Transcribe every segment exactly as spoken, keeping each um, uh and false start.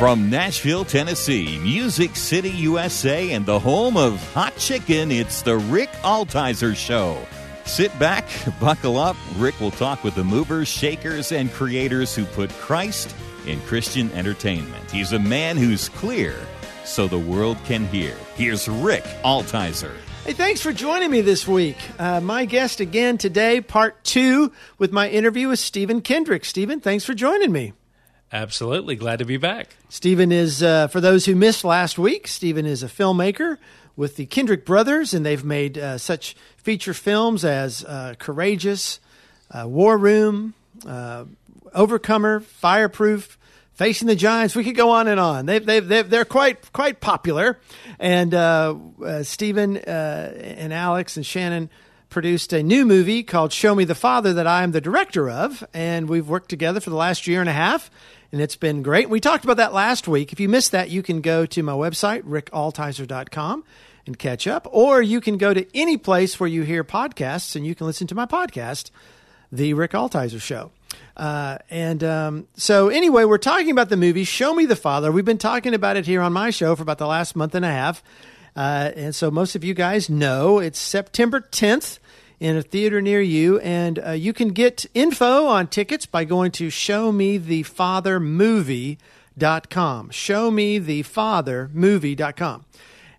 From Nashville, Tennessee, Music City, U S A, and the home of hot chicken, it's the Rick Altizer Show. Sit back, buckle up. Rick will talk with the movers, shakers, and creators who put Christ in Christian entertainment. He's a man who's clear so the world can hear. Here's Rick Altizer. Hey, thanks for joining me this week. Uh, my guest again today, part two, with my interview with Stephen Kendrick. Stephen, thanks for joining me. Absolutely. Glad to be back. Stephen is, uh, for those who missed last week, Stephen is a filmmaker with the Kendrick Brothers, and they've made uh, such feature films as uh, Courageous, uh, War Room, uh, Overcomer, Fireproof, Facing the Giants. We could go on and on. They've, they've, they've, they're quite quite popular, and uh, uh, Stephen uh, and Alex and Shannon produced a new movie called Show Me the Father that I am the director of, and we've worked together for the last year and a half. And it's been great. We talked about that last week. If you missed that, you can go to my website, rick altizer dot com, and catch up. Or you can go to any place where you hear podcasts, and you can listen to my podcast, The Rick Altizer Show. Uh, and um, so anyway, we're talking about the movie Show Me the Father. We've been talking about it here on my show for about the last month and a half. Uh, and so most of you guys know it's September tenth. In a theater near you, and uh, you can get info on tickets by going to show me the father movie dot com, show me the father movie dot com.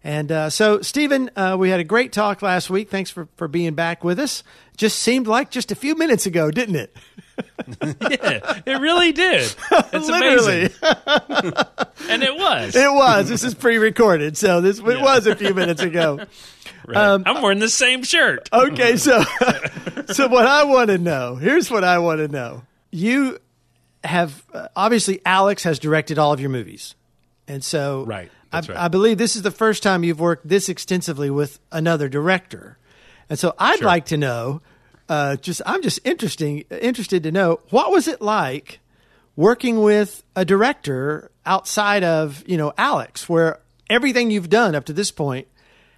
And uh, so, Stephen, uh, we had a great talk last week. Thanks for, for being back with us. Just seemed like just a few minutes ago, didn't it? Yeah, it really did. It's amazing. And it was. It was. This is pre-recorded, so this it yeah. was a few minutes ago. Right. Um, I'm wearing the same shirt. Okay, so so what I want to know, here's what I want to know. You have, uh, obviously, Alex has directed all of your movies. And so right. I, right. I believe this is the first time you've worked this extensively with another director. And so I'd sure. like to know, uh, just I'm just interesting, interested to know, what was it like working with a director outside of, you know, Alex, where everything you've done up to this point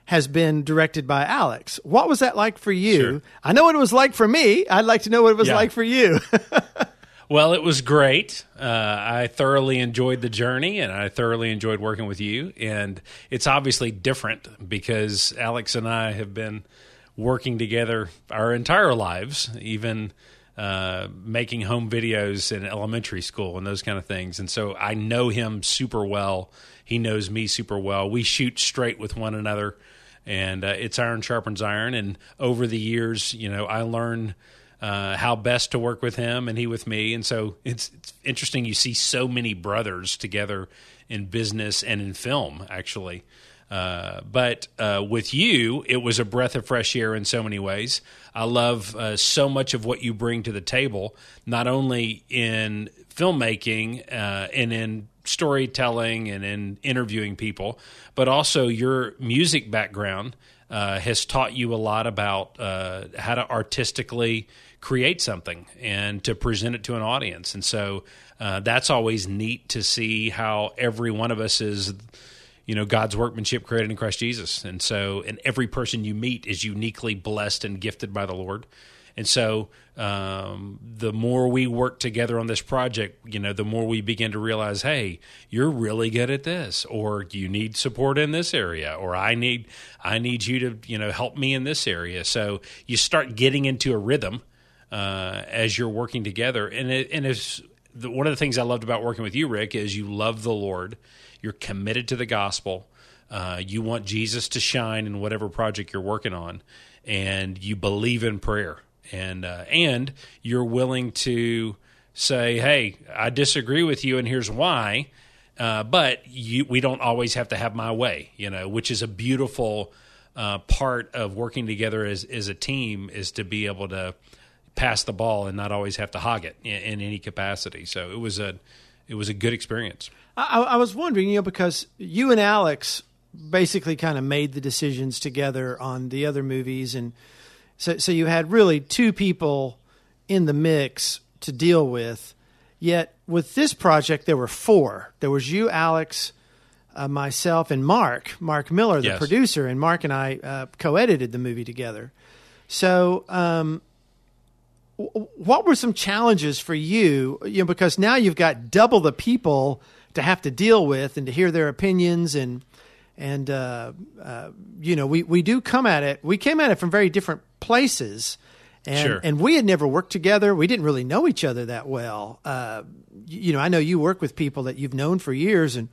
has been directed by Alex. What was that like for you? Sure. I know what it was like for me. I'd like to know what it was yeah. like for you. Well, it was great. Uh, I thoroughly enjoyed the journey, and I thoroughly enjoyed working with you. And it's obviously different because Alex and I have been working together our entire lives, even uh, making home videos in elementary school and those kind of things. And so I know him super well. He knows me super well. We shoot straight with one another, and uh, it's iron sharpens iron. And over the years, you know, I learned Uh, how best to work with him and he with me. And so it's, it's interesting you see so many brothers together in business and in film, actually. Uh, but uh, with you, it was a breath of fresh air in so many ways. I love uh, so much of what you bring to the table, not only in filmmaking uh, and in storytelling and in interviewing people, but also your music background uh, has taught you a lot about uh, how to artistically create something and to present it to an audience. And so uh, that's always neat to see how every one of us is, you know, God's workmanship created in Christ Jesus. And so, and every person you meet is uniquely blessed and gifted by the Lord. And so um, the more we work together on this project, you know, the more we begin to realize, hey, you're really good at this, or you need support in this area, or I need I need you to, you know, help me in this area. So you start getting into a rhythm uh, as you're working together. And it, and it's the, one of the things I loved about working with you, Rick, is you love the Lord. You're committed to the gospel. Uh, you want Jesus to shine in whatever project you're working on, and you believe in prayer. And uh, and you're willing to say, hey, I disagree with you, and here's why. Uh, but you, we don't always have to have my way, you know, which is a beautiful uh, part of working together as as a team, is to be able to pass the ball and not always have to hog it in, in any capacity. So it was a it was a good experience. I, I was wondering, you know, because you and Alex basically kind of made the decisions together on the other movies, and So, so you had really two people in the mix to deal with. Yet with this project, there were four. There was you, Alex, uh, myself, and Mark, Mark Miller, the yes. producer, and Mark and I uh, co-edited the movie together. So um, w- what were some challenges for you? You know, because now you've got double the people to have to deal with and to hear their opinions. And, and uh, uh, you know, we, we do come at it. We came at it from very different places. And, sure. and we had never worked together. We didn't really know each other that well. Uh, you know, I know you work with people that you've known for years, and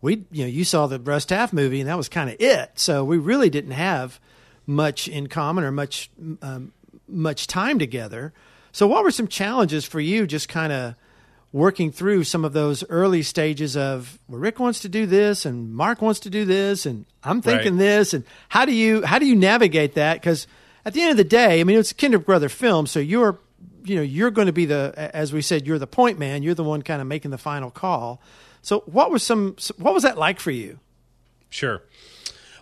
we, you know, you saw the Russ Taff movie, and that was kind of it. So we really didn't have much in common or much, um, much time together. So what were some challenges for you just kind of working through some of those early stages of, well, Rick wants to do this and Mark wants to do this and I'm thinking right. this, and how do you, how do you navigate that? 'Cause at the end of the day, I mean, it's a Kendrick Brother film. So you're, you know, you're going to be the, as we said, you're the point man, you're the one kind of making the final call. So what was some, what was that like for you? Sure.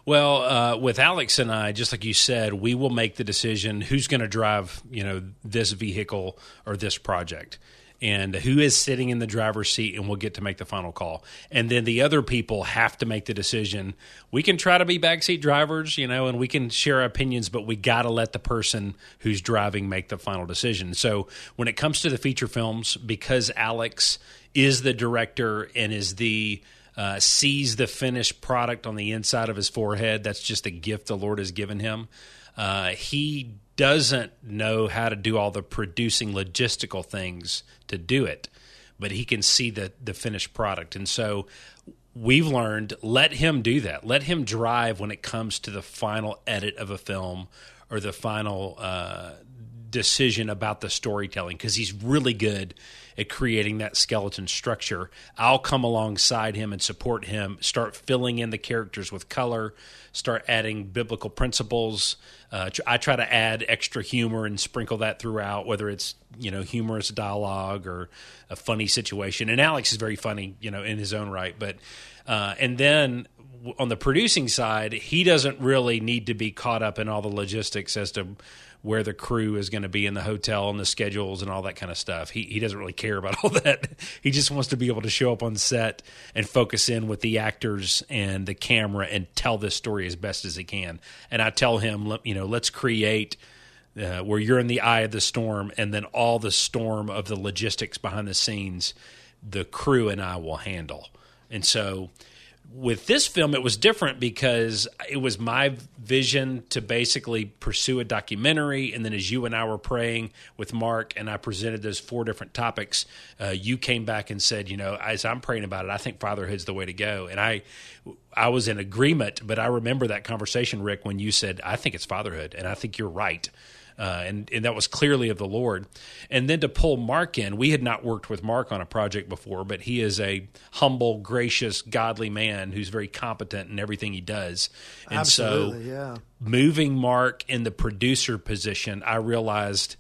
Well, uh, with Alex and I, just like you said, we will make the decision who's going to drive, you know, this vehicle or this project, and who is sitting in the driver's seat, and we'll get to make the final call. And then the other people have to make the decision. We can try to be backseat drivers, you know, and we can share our opinions, but we got to let the person who's driving make the final decision. So when it comes to the feature films, because Alex is the director and is the Uh, sees the finished product on the inside of his forehead. That's just a gift the Lord has given him. Uh, he doesn't know how to do all the producing logistical things to do it, but he can see the, the finished product. And so we've learned, let him do that. Let him drive when it comes to the final edit of a film or the final uh, decision about the storytelling, because he's really good at creating that skeleton structure. I'll come alongside him and support him, start filling in the characters with color, start adding biblical principles. Uh, I try to add extra humor and sprinkle that throughout, whether it's, you know, humorous dialogue or a funny situation. And Alex is very funny, you know, in his own right. But uh, and then on the producing side, he doesn't really need to be caught up in all the logistics as to where the crew is going to be in the hotel and the schedules and all that kind of stuff. He he doesn't really care about all that. He just wants to be able to show up on set and focus in with the actors and the camera and tell this story as best as he can. And I tell him, you know, let's create uh, where you're in the eye of the storm, and then all the storm of the logistics behind the scenes, the crew and I will handle. And so with this film, it was different because it was my vision to basically pursue a documentary. And then as you and I were praying with Mark and I presented those four different topics, uh, you came back and said, you know, as I'm praying about it, I think fatherhood's the way to go. And I I was in agreement, but I remember that conversation, Rick, when you said, I think it's fatherhood, and I think you're right. Uh, and, and that was clearly of the Lord. And then to pull Mark in, we had not worked with Mark on a project before, but he is a humble, gracious, godly man who's very competent in everything he does. And Absolutely, so yeah. moving Mark in the producer position, I realized,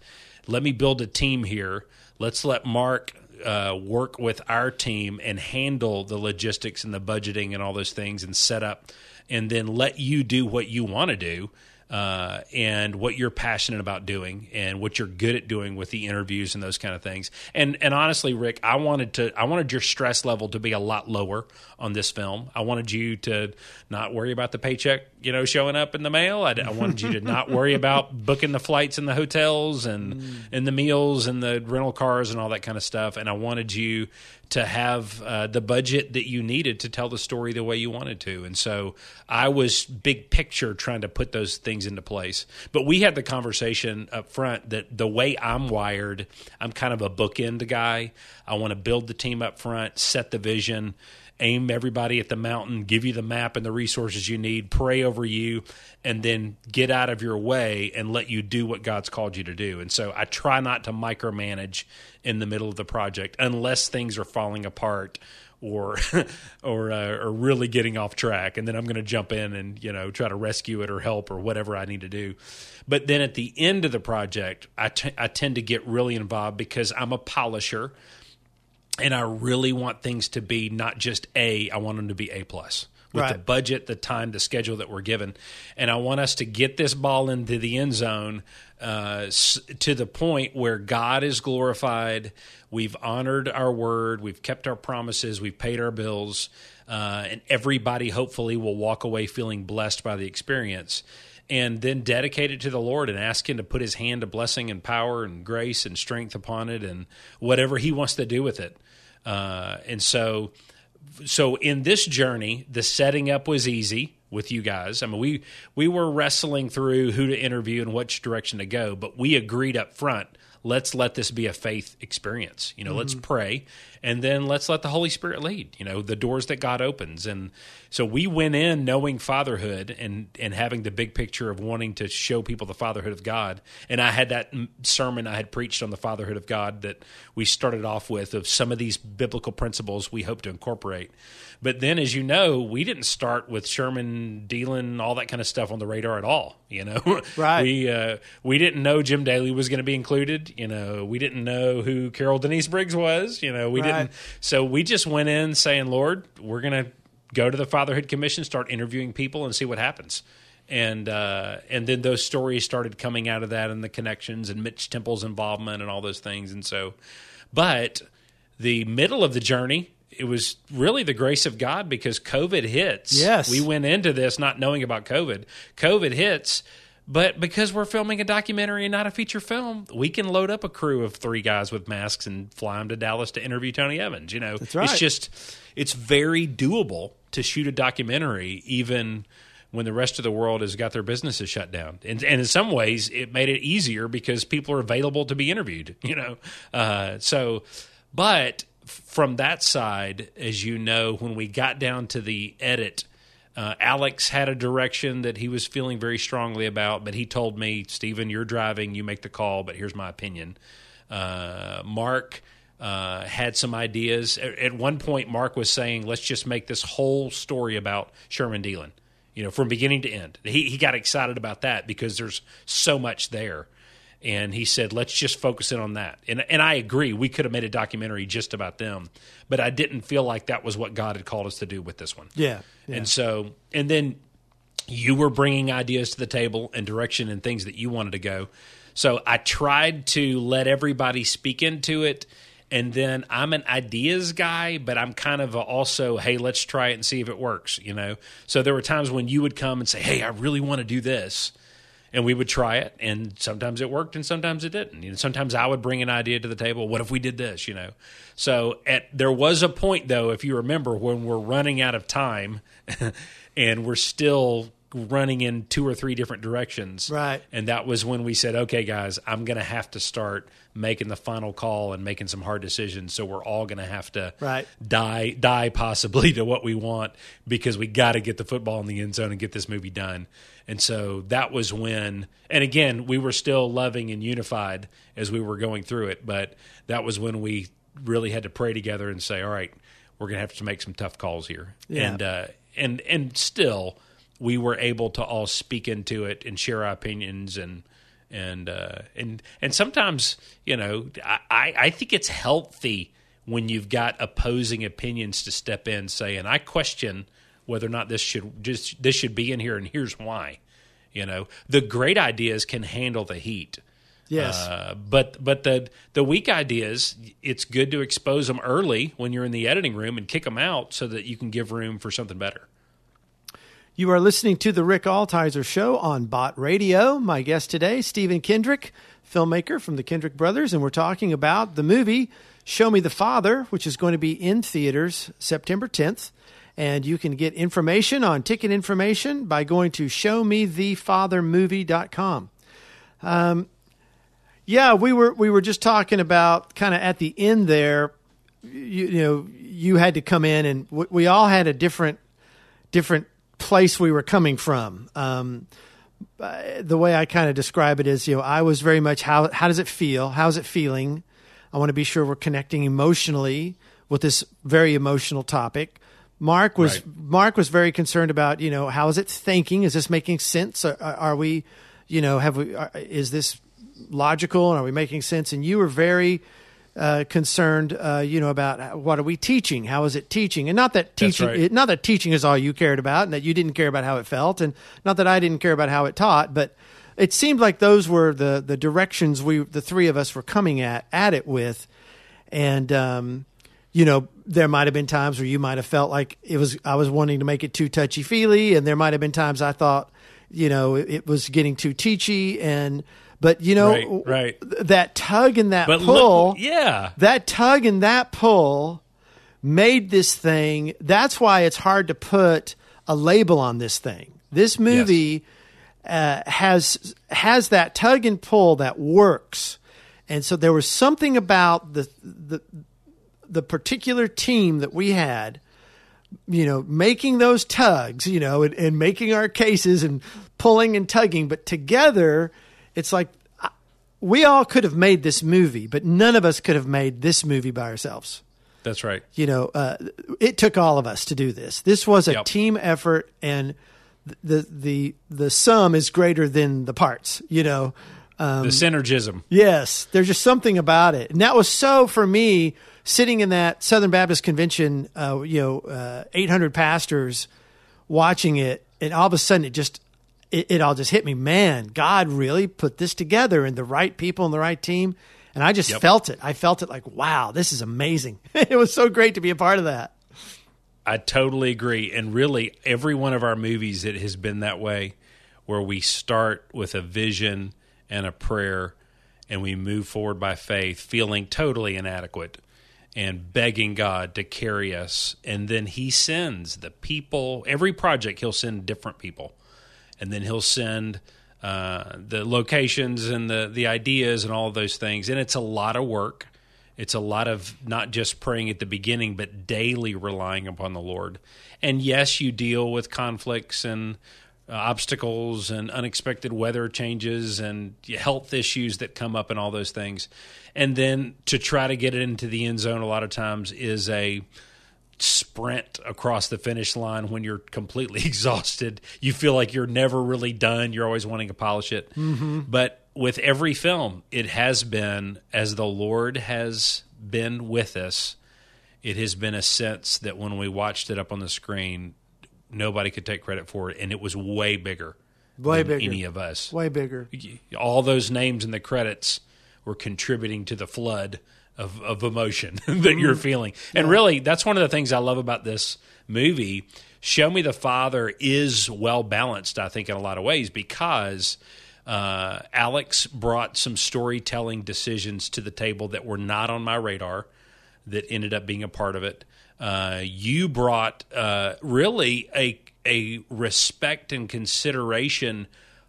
let me build a team here. Let's let Mark uh, work with our team and handle the logistics and the budgeting and all those things and set up, and then let you do what you want to do. Uh, and what you're passionate about doing and what you're good at doing with the interviews and those kind of things. And and honestly, Rick, I wanted to I wanted your stress level to be a lot lower on this film. I wanted you to not worry about the paycheck, you know, showing up in the mail. I, I wanted you to not worry about booking the flights and the hotels and, mm. and the meals and the rental cars and all that kind of stuff. And I wanted you to have uh, the budget that you needed to tell the story the way you wanted to. And so I was big picture trying to put those things into place. But we had the conversation up front that the way I'm wired, I'm kind of a bookend guy. I want to build the team up front, set the vision, aim everybody at the mountain, give you the map and the resources you need, pray over you, and then get out of your way and let you do what God's called you to do. And so I try not to micromanage in the middle of the project unless things are falling apart or or, uh, or really getting off track. And then I'm going to jump in and, you know, try to rescue it or help or whatever I need to do. But then at the end of the project, I, t- I tend to get really involved because I'm a polisher. And I really want things to be not just A, I want them to be A plus with right. the budget, the time, the schedule that we're given. And I want us to get this ball into the end zone uh, to the point where God is glorified. We've honored our word. We've kept our promises. We've paid our bills. Uh, and everybody hopefully will walk away feeling blessed by the experience. And then dedicate it to the Lord and ask him to put his hand of blessing and power and grace and strength upon it and whatever he wants to do with it. Uh, and so so in this journey, the setting up was easy with you guys. I mean, we we were wrestling through who to interview and which direction to go, but we agreed up front, let's let this be a faith experience. You know, mm-hmm. let's pray, and then let's let the Holy Spirit lead, you know, the doors that God opens. And so we went in knowing fatherhood and, and having the big picture of wanting to show people the fatherhood of God. And I had that sermon I had preached on the fatherhood of God that we started off with, of some of these biblical principles we hope to incorporate. But then, as you know, we didn't start with Sherman Dealin, all that kind of stuff on the radar at all, you know. Right. We, uh, we didn't know Jim Daly was going to be included. You know, we didn't know who Carol Denise Briggs was, you know, we right. didn't. So we just went in saying, Lord, we're going to go to the Fatherhood Commission, start interviewing people and see what happens. And, uh, and then those stories started coming out of that, and the connections and Mitch Temple's involvement and all those things. And so, but the middle of the journey, it was really the grace of God, because COVID hits. Yes. We went into this not knowing about COVID. COVID hits. But because we're filming a documentary and not a feature film, we can load up a crew of three guys with masks and fly them to Dallas to interview Tony Evans. You know, that's right. It's just, it's very doable to shoot a documentary even when the rest of the world has got their businesses shut down. And, and in some ways, it made it easier because people are available to be interviewed, you know. Uh, so, but from that side, as you know, when we got down to the edit, Uh, Alex had a direction that he was feeling very strongly about, but he told me, Stephen, you're driving, you make the call, but here's my opinion. Uh, Mark uh, had some ideas. At, at one point, Mark was saying, let's just make this whole story about Sherman Dealin, you know, from beginning to end. He, he got excited about that because there's so much there. And he said, let's just focus in on that. And and I agree, we could have made a documentary just about them, but I didn't feel like that was what God had called us to do with this one. Yeah. yeah. And so, and then you were bringing ideas to the table and direction and things that you wanted to go. So I tried to let everybody speak into it. And then I'm an ideas guy, but I'm kind of also, hey, let's try it and see if it works, you know? So there were times when you would come and say, hey, I really want to do this. And we would try it, and sometimes it worked, and sometimes it didn't. You know, sometimes I would bring an idea to the table. What if we did this? You know, so at there was a point though, if you remember, when we're running out of time, and we're still running in two or three different directions, right? And that was when we said, "Okay, guys, I'm going to have to start making the final call and making some hard decisions. So we're all going to have to right. die, die possibly to what we want, because we got to get the football in the end zone and get this movie done." And so that was when, and again, we were still loving and unified as we were going through it, but that was when we really had to pray together and say, all right, we're going to have to make some tough calls here. Yeah. And, uh, and, and still we were able to all speak into it and share our opinions, and, and, uh, and, and sometimes, you know, I, I think it's healthy when you've got opposing opinions to step in, say, and I question whether or not this should just this should be in here, and here's why. You know, the great ideas can handle the heat. Yes, uh, but but the the weak ideas, it's good to expose them early when you're in the editing room and kick them out so that you can give room for something better. You are listening to the Rick Altizer Show on Bot Radio. My guest today, Stephen Kendrick, filmmaker from the Kendrick Brothers, and we're talking about the movie Show Me the Father, which is going to be in theaters September tenth. And you can get information on ticket information by going to show me the father movie dot com. Um, yeah, we were we were just talking about kind of at the end there, you, you know, you had to come in, and w- we all had a different different place we were coming from. Um, the way I kind of describe it is, you know, I was very much how how does it feel? How's it feeling? I want to be sure we're connecting emotionally with this very emotional topic. Mark was right. Mark was very concerned about, you know, how is it thinking? Is this making sense? Are, are we, you know, have we? Are, is this logical? And are we making sense? And you were very uh, concerned, uh, you know, about what are we teaching? How is it teaching? And not that teaching, right. not that teaching is all you cared about, and that you didn't care about how it felt, and not that I didn't care about how it taught. But it seemed like those were the the directions we, the three of us, were coming at at it with, and. Um, You know, there might have been times where you might have felt like it was, I was wanting to make it too touchy feely, and there might have been times I thought, you know, it, it was getting too teachy, and but you know, right, right. that tug and that but pull, look, yeah, that tug and that pull made this thing. That's why it's hard to put a label on this thing. This movie yes. uh, has has that tug and pull that works. And so there was something about the the the particular team that we had, you know, making those tugs, you know, and, and making our cases and pulling and tugging. But together, it's like we all could have made this movie, but none of us could have made this movie by ourselves. That's right. You know, uh, it took all of us to do this. This was a yep. team effort, and the the the sum is greater than the parts, you know. Um, the synergism. Yes. There's just something about it. And that was so, for me, sitting in that Southern Baptist Convention, uh, you know, uh, eight hundred pastors watching it, and all of a sudden it just, it, it all just hit me. Man, God really put this together, and the right people and the right team. And I just yep. felt it. I felt it like, wow, this is amazing. It was so great to be a part of that. I totally agree. And really, every one of our movies, it has been that way, where we start with a vision and a prayer, and we move forward by faith, feeling totally inadequate and begging God to carry us. And then he sends the people. Every project, he'll send different people. And then he'll send... Uh, the locations and the, the ideas and all those things. And it's a lot of work. It's a lot of not just praying at the beginning, but daily relying upon the Lord. And yes, you deal with conflicts and uh, obstacles and unexpected weather changes and health issues that come up and all those things. And then to try to get it into the end zone a lot of times is a sprint across the finish line when you're completely exhausted. You feel like you're never really done. You're always wanting to polish it. Mm-hmm. But with every film, it has been, as the Lord has been with us, it has been a sense that when we watched it up on the screen, nobody could take credit for it, and it was way bigger way than bigger. any of us. Way bigger. All those names in the credits were contributing to the flood Of, of emotion that you're feeling. And yeah. really, that's one of the things I love about this movie. Show Me the Father is well-balanced, I think, in a lot of ways, because uh, Alex brought some storytelling decisions to the table that were not on my radar that ended up being a part of it. Uh, you brought uh, really a, a respect and consideration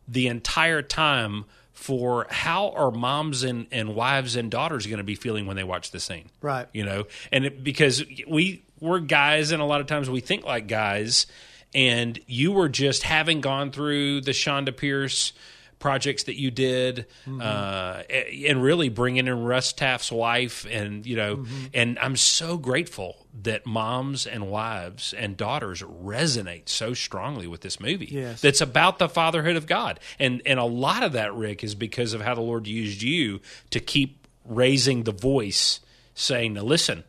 the entire time for how are moms and, and wives and daughters going to be feeling when they watch the scene. Right. You know, and it, because we, we're guys, and a lot of times we think like guys, and you were just, having gone through the Shonda Pierce projects that you did, mm-hmm. uh, and really bringing in Russ Taft's wife, and, you know, mm-hmm. and I'm so grateful that moms and wives and daughters resonate so strongly with this movie. Yes. That's about the fatherhood of God. And, and a lot of that, Rick, is because of how the Lord used you to keep raising the voice, saying, now listen,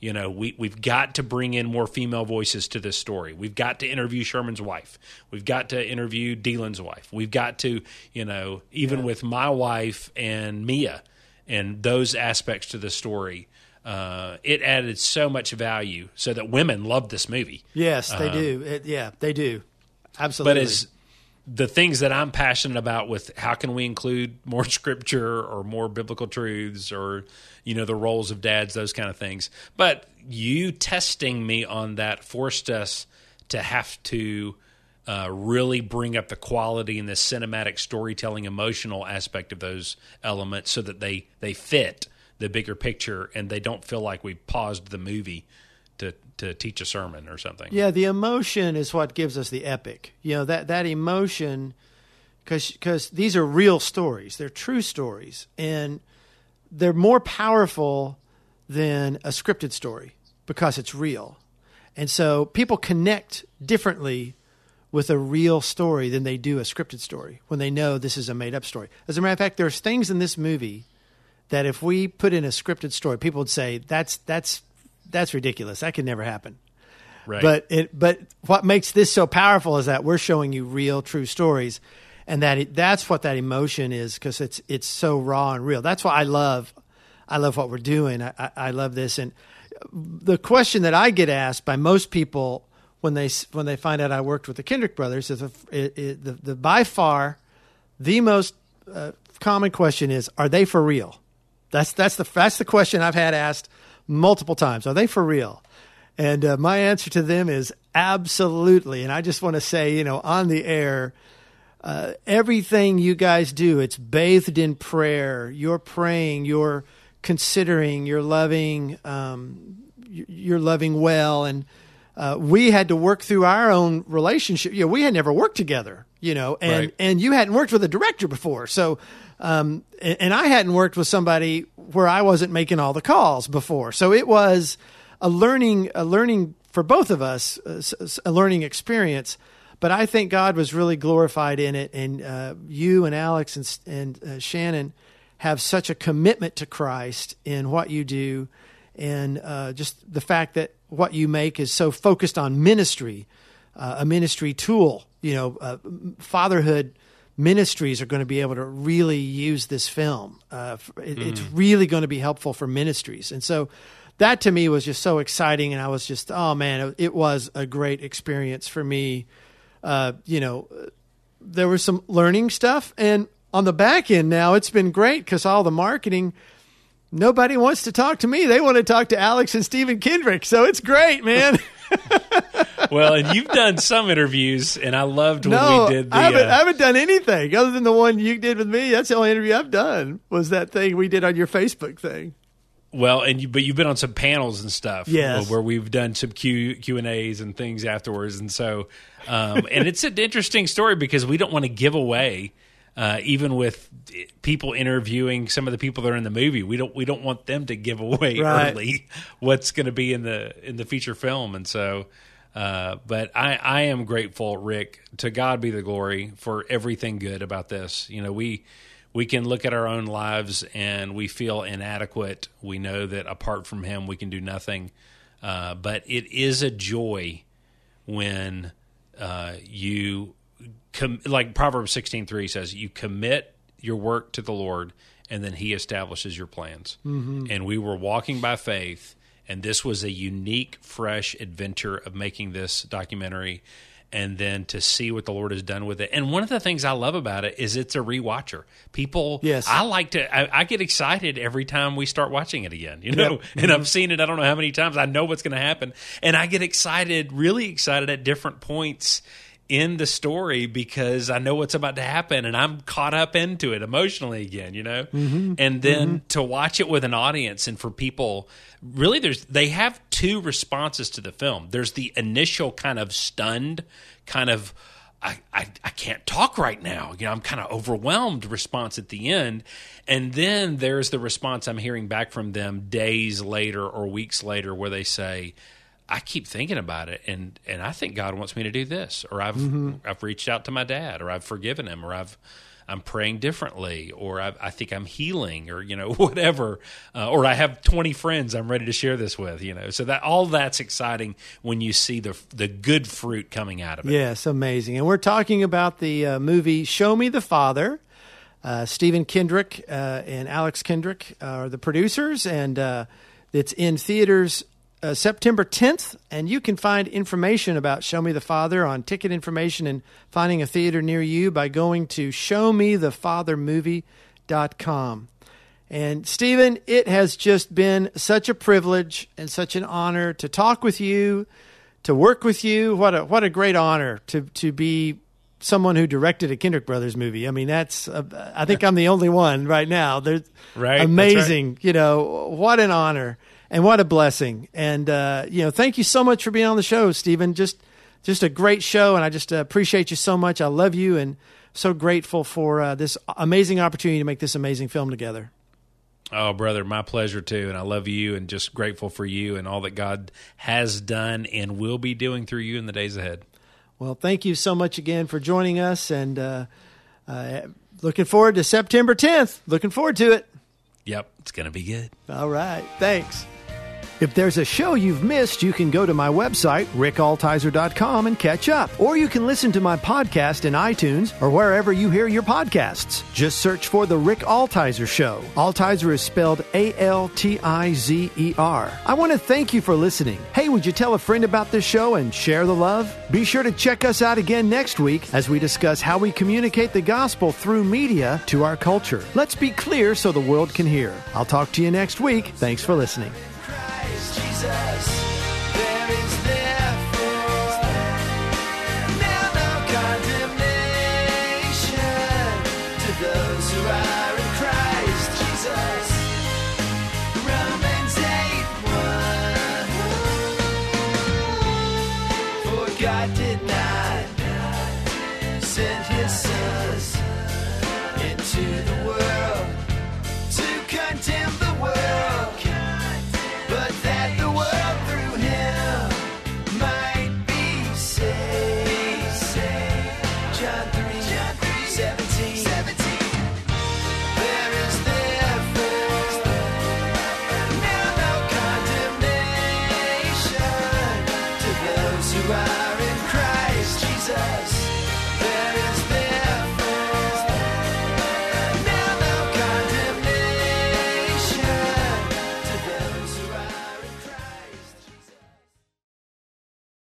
you know, we, we've got to bring in more female voices to this story. We've got to interview Sherman's wife. We've got to interview Dealin's wife. We've got to, you know, even yeah. with my wife and Mia and those aspects to the story, uh, it added so much value so that women love this movie. Yes, they um, do. It, yeah, they do. Absolutely. But as the things that I'm passionate about with how can we include more scripture or more biblical truths or, you know, the roles of dads, those kind of things. But you testing me on that forced us to have to uh, really bring up the quality and the cinematic storytelling, emotional aspect of those elements so that they, they fit the bigger picture and they don't feel like we paused the movie to to teach a sermon or something. Yeah, the emotion is what gives us the epic. You know, that, that emotion, because these are real stories. They're true stories. And they're more powerful than a scripted story because it's real. And so people connect differently with a real story than they do a scripted story when they know this is a made-up story. As a matter of fact, there's things in this movie that if we put in a scripted story, people would say, that's that's... that's ridiculous. That could never happen. Right. But it, but what makes this so powerful is that we're showing you real, true stories, and that it, that's what that emotion is, because it's it's so raw and real. That's why I love, I love what we're doing. I, I, I love this. And the question that I get asked by most people when they when they find out I worked with the Kendrick Brothers is, a, it, it, the, the by far the most uh, common question is, are they for real? That's that's the that's the question I've had asked multiple times. Are they for real? And uh, my answer to them is absolutely. And I just want to say, you know, on the air, uh, everything you guys do, it's bathed in prayer. You're praying, you're considering, you're loving, um, you're loving well. And uh, we had to work through our own relationship. You know, we had never worked together, you know, and, right. and you hadn't worked with a director before. So, um, and, and I hadn't worked with somebody where I wasn't making all the calls before. So it was a learning, a learning for both of us, a learning experience. But I think God was really glorified in it. And uh, you and Alex and, and uh, Shannon have such a commitment to Christ in what you do. And uh, just the fact that what you make is so focused on ministry, uh, a ministry tool. You know, uh, fatherhood ministries are going to be able to really use this film. Uh, it, mm. It's really going to be helpful for ministries. And so that to me was just so exciting. And I was just, oh man, it, it was a great experience for me. Uh, you know, there was some learning stuff. And on the back end now, it's been great because all the marketing, nobody wants to talk to me. They want to talk to Alex and Stephen Kendrick. So it's great, man. Well, and you've done some interviews, and I loved when no, we did the... I haven't, uh, I haven't done anything other than the one you did with me. That's the only interview I've done was that thing we did on your Facebook thing. Well, and you, but you've been on some panels and stuff, yes, where we've done some Q, Q&As and things afterwards. And so, um, and it's an interesting story because we don't want to give away... Uh, even with people interviewing some of the people that are in the movie, we don't we don't want them to give away right. early what's going to be in the in the feature film, and so. Uh, but I, I am grateful, Rick. To God be the glory for everything good about this. You know, we we can look at our own lives and we feel inadequate. We know that apart from Him, we can do nothing. Uh, but it is a joy when uh, you. Com- like Proverbs sixteen three says, you commit your work to the Lord, and then He establishes your plans. Mm-hmm. And we were walking by faith, and this was a unique, fresh adventure of making this documentary, and then to see what the Lord has done with it. And one of the things I love about it is it's a rewatcher. People, yes. I like to, I, I get excited every time we start watching it again, you know, yep. and I've seen it, I don't know how many times, I know what's going to happen. And I get excited, really excited at different points in the story because I know what's about to happen and I'm caught up into it emotionally again, you know? Mm-hmm. And then mm-hmm. to watch it with an audience and for people, really there's, they have two responses to the film. There's the initial kind of stunned kind of, I, I, I can't talk right now. You know, I'm kind of overwhelmed response at the end. And then there's the response I'm hearing back from them days later or weeks later where they say, I keep thinking about it, and, and I think God wants me to do this, or I've mm-hmm. I've reached out to my dad, or I've forgiven him, or I've I'm praying differently, or I've, I think I'm healing, or you know whatever, uh, or I have twenty friends I'm ready to share this with, you know. So that all that's exciting when you see the the good fruit coming out of it. Yes, amazing. And we're talking about the uh, movie Show Me the Father. Uh, Stephen Kendrick uh, and Alex Kendrick are the producers, and uh, it's in theaters. Uh, September tenth, and you can find information about Show Me the Father on ticket information and finding a theater near you by going to show me the father movie dot com. And Stephen, it has just been such a privilege and such an honor to talk with you, to work with you. What a what a great honor to to be someone who directed a Kendrick Brothers movie. I mean, that's uh, I think I'm the only one right now. There's right, amazing, that's right. You know, what an honor. And what a blessing. And, uh, you know, thank you so much for being on the show, Stephen. Just just a great show, and I just uh, appreciate you so much. I love you and so grateful for uh, this amazing opportunity to make this amazing film together. Oh, brother, my pleasure, too. And I love you and just grateful for you and all that God has done and will be doing through you in the days ahead. Well, thank you so much again for joining us, and uh, uh, looking forward to September tenth. Looking forward to it. Yep, it's going to be good. All right, thanks. If there's a show you've missed, you can go to my website, rick altizer dot com, and catch up. Or you can listen to my podcast in iTunes or wherever you hear your podcasts. Just search for The Rick Altizer Show. Altizer is spelled A L T I Z E R. I want to thank you for listening. Hey, would you tell a friend about this show and share the love? Be sure to check us out again next week as we discuss how we communicate the gospel through media to our culture. Let's be clear so the world can hear. I'll talk to you next week. Thanks for listening. Jesus, there is God did not send his sons into the world to condemn the world, but that the world through him might be saved. John three, John three, seventeen, seventeen. There is therefore now no condemnation to those who are.